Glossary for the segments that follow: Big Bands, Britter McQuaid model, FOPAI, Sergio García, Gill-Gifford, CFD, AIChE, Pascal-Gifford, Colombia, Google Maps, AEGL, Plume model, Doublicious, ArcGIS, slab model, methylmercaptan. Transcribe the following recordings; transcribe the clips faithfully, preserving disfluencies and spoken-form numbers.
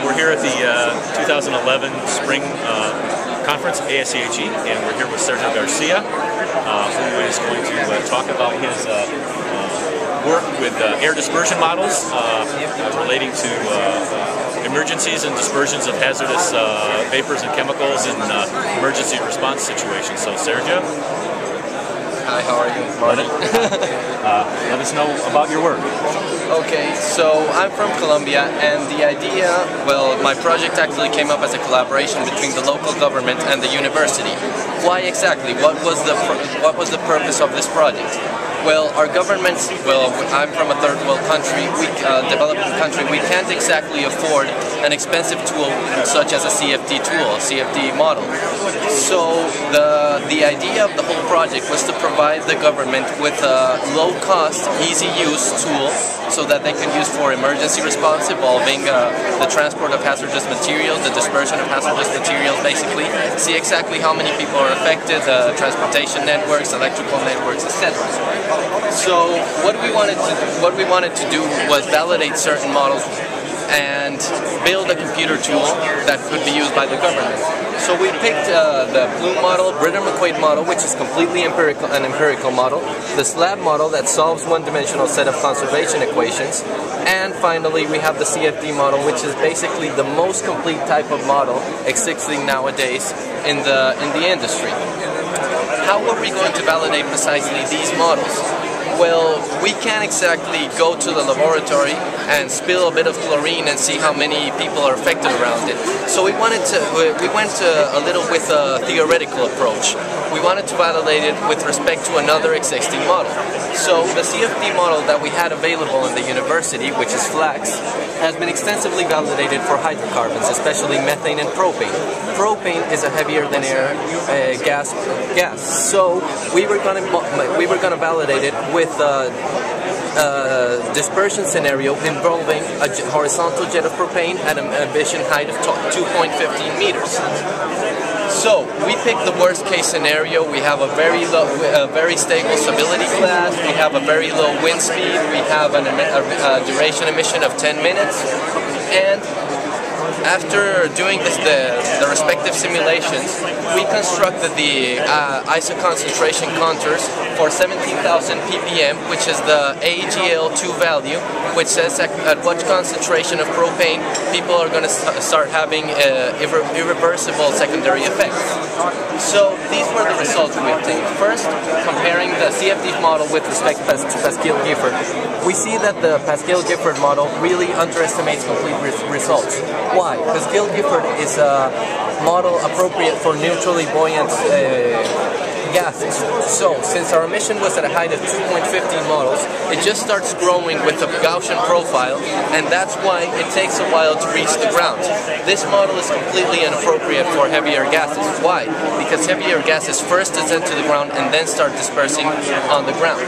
Uh, we're here at the uh, two thousand eleven Spring uh, Conference, A I ChE, and we're here with Sergio Garcia, uh, who is going to uh, talk about his uh, uh, work with uh, air dispersion models uh, relating to uh, emergencies and dispersions of hazardous uh, vapors and chemicals in uh, emergency response situations. So, Sergio. Hi, how are you? Martin. uh, let us know about your work. Okay, so I'm from Colombia, and the idea, well, my project actually came up as a collaboration between the local government and the university. Why exactly? What was the what was the purpose of this project? Well, our governments, well, I'm from a third world country, we, uh, developing country, we can't exactly afford an expensive tool such as a C F D tool, a C F D model. So the, the idea of the whole project was to provide the government with a low-cost, easy-use tool so that they can use for emergency response involving uh, the transport of hazardous materials, the dispersion of hazardous materials, basically. See exactly how many people are affected, the uh, transportation networks, electrical networks, et cetera. So what we wanted to, what we wanted to do was validate certain models and build a computer tool that could be used by the government. So we picked uh, the Plume model, Britter McQuaid model, which is completely empirical, an empirical model, the slab model that solves one-dimensional set of conservation equations, and finally we have the C F D model, which is basically the most complete type of model existing nowadays in the, in the industry. How are we going to validate precisely these models? Well, we can't exactly go to the laboratory and spill a bit of chlorine and see how many people are affected around it. So we wanted to, we went a little with a theoretical approach. We wanted to validate it with respect to another existing model. So the C F D model that we had available in the university, which is flax, has been extensively validated for hydrocarbons, especially methane and propane. Propane is a heavier than air uh, gas. Gas. So we were going to we were going to validate it with a uh, uh, dispersion scenario involving a horizontal jet of propane at an ambition height of two point one five meters. So we picked the worst case scenario. We have a very low, a very stable stability class. We have a very low wind speed. We have an, a, a duration emission of ten minutes, and after doing this, the, the respective simulations, we constructed the uh, isoconcentration contours for seventeen thousand p p m, which is the A E G L two value, which says at, at what concentration of propane people are going to st start having uh, irre irreversible secondary effects. So these were the results we obtained. First, comparing the C F D model with respect to Pascal-Gifford, we see that the Pascal-Gifford model really underestimates complete res results. Why? Because Gill-Gifford is a model appropriate for neutrally buoyant uh, gases. So, since our emission was at a height of two point one five models, it just starts growing with a Gaussian profile, and that's why it takes a while to reach the ground. This model is completely inappropriate for heavier gases. Why? Because heavier gases first descend to the ground and then start dispersing on the ground.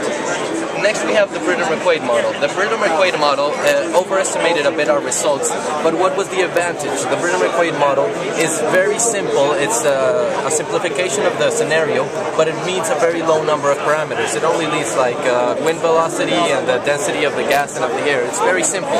Next we have the Britter McQuaid model. The Britter McQuaid model uh, overestimated a bit our results, but what was the advantage? The Britter McQuaid model is very simple. It's uh, a simplification of the scenario, but it means a very low number of parameters. It only leaves like uh, wind velocity and the density of the gas and of the air. It's very simple.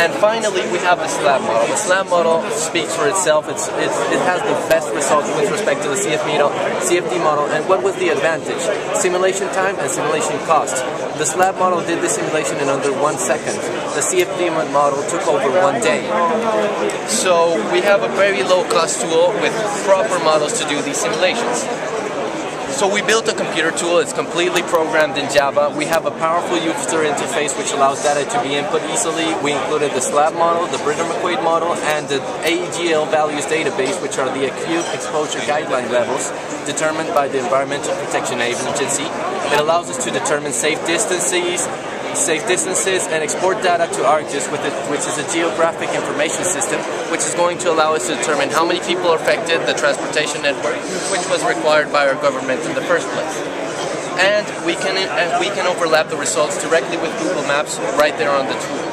And finally we have the slab model. The slab model speaks for itself. It's, it's, it has the best results with respect to the C F D model. And what was the advantage? Simulation time and simulation cost. The slab model did the simulation in under one second. The C F D model took over one day. So we have a very low cost tool with proper models to do these simulations. So we built a computer tool. It's completely programmed in Java. We have a powerful user interface which allows data to be input easily. We included the slab model, the Britter McQuaid model, and the A E G L values database, which are the acute exposure guideline levels determined by the Environmental Protection Agency. It allows us to determine safe distances, safe distances, and export data to ArcGIS, with it, which is a geographic information system, which is going to allow us to determine how many people are affected, the transportation network, which was required by our government in the first place. And we can, and we can overlap the results directly with Google Maps right there on the tool.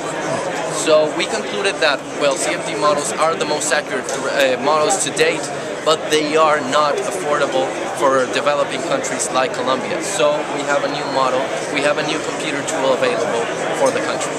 So we concluded that, well, C F D models are the most accurate uh, models to date, but they are not affordable for developing countries like Colombia. So we have a new model, we have a new computer tool available for the country.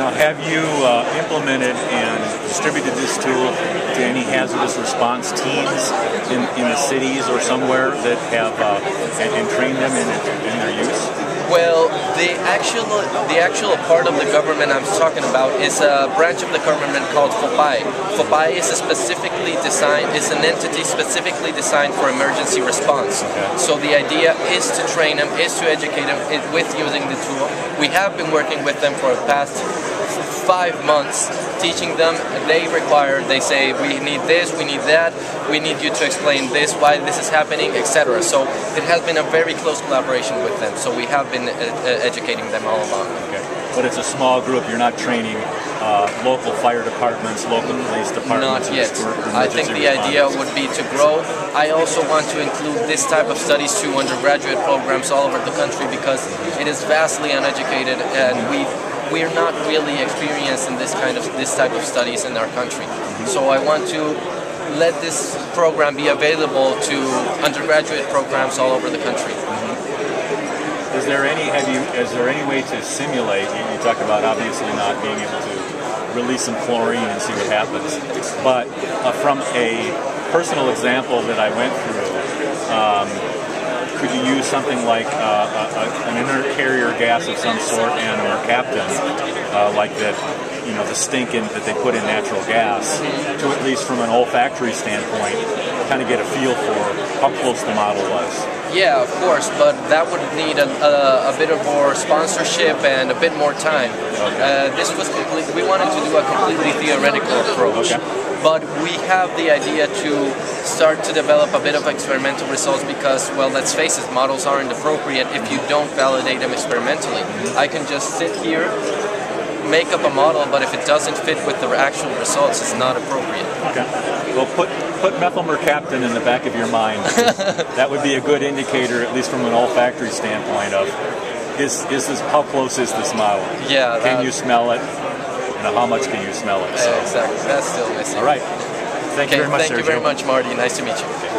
Now, have you uh, implemented and distributed this tool to any hazardous response teams in, in the cities or somewhere that have uh, and, and trained them in, in their use? Well, the actual the actual part of the government I'm talking about is a branch of the government called FOPAI. FOPAI is a specifically designed is an entity specifically designed for emergency response. Okay. So the idea is to train them, is to educate them with using the tool. We have been working with them for the past five months, teaching them. They require, they say, we need this, we need that, we need you to explain this, why this is happening, et cetera. So it has been a very close collaboration with them. So we have been Uh, uh, educating them all along. Okay. But it's a small group, you're not training uh, local fire departments, local police departments? Not yet. I think the idea would be to grow. I also want to include this type of studies to undergraduate programs all over the country because it is vastly uneducated and we we're not really experienced in this kind of this type of studies in our country. So I want to let this program be available to undergraduate programs all over the country. Is there any have you is there any way to simulate? You talk about obviously not being able to release some chlorine and see what happens, but uh, from a personal example that I went through, um, could you use something like uh, a, a, an inert carrier gas of some sort and a mercaptan, uh, like that, you know, the stink in, that they put in natural gas, to at least from an olfactory standpoint, kind of get a feel for how close the model was? Yeah, of course, but that would need a, a, a bit of more sponsorship and a bit more time. Okay. Uh, this was complete, we wanted to do a completely theoretical approach, okay. But we have the idea to start to develop a bit of experimental results because, well, let's face it, models aren't appropriate if you don't validate them experimentally. I can just sit here, make up a model, but if it doesn't fit with the actual results, it's not appropriate. Okay. Well, put put methylmercaptan in the back of your mind. That would be a good indicator, at least from an olfactory standpoint, of is is this how close is this model? Yeah. That, can you smell it? And how much can you smell it? So. Exactly. That's still missing. All right. Thank okay, you very much, Sergio. Thank you very much, Marty. Nice to meet you. Okay.